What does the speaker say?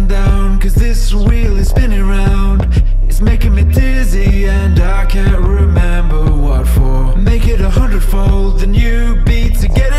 and down, cause this wheel is spinning round. It's making me dizzy and I can't remember what for. Make it 100-fold, the new beat to get